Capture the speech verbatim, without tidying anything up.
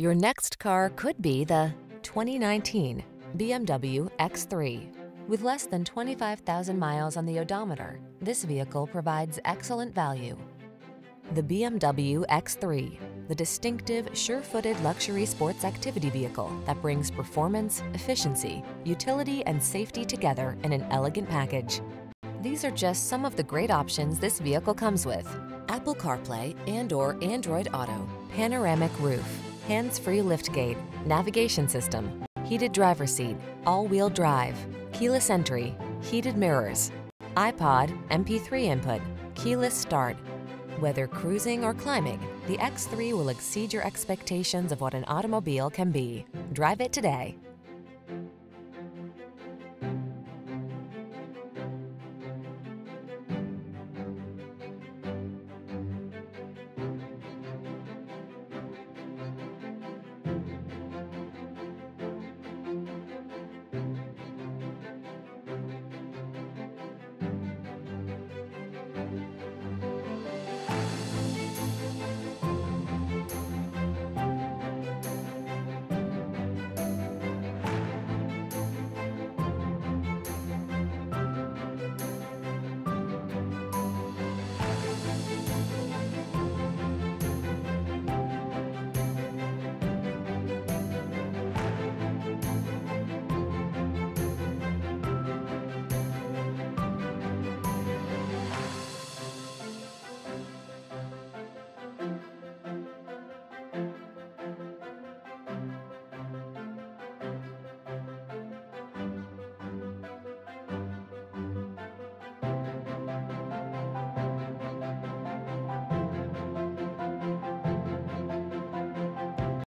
Your next car could be the twenty nineteen B M W X three. With less than twenty-five thousand miles on the odometer, this vehicle provides excellent value. The B M W X three, the distinctive, sure-footed luxury sports activity vehicle that brings performance, efficiency, utility, and safety together in an elegant package. These are just some of the great options this vehicle comes with: Apple CarPlay and/or Android Auto, panoramic roof, hands-free liftgate, navigation system, heated driver's seat, all-wheel drive, keyless entry, heated mirrors, iPod, M P three input, keyless start. Whether cruising or climbing, the X three will exceed your expectations of what an automobile can be. Drive it today.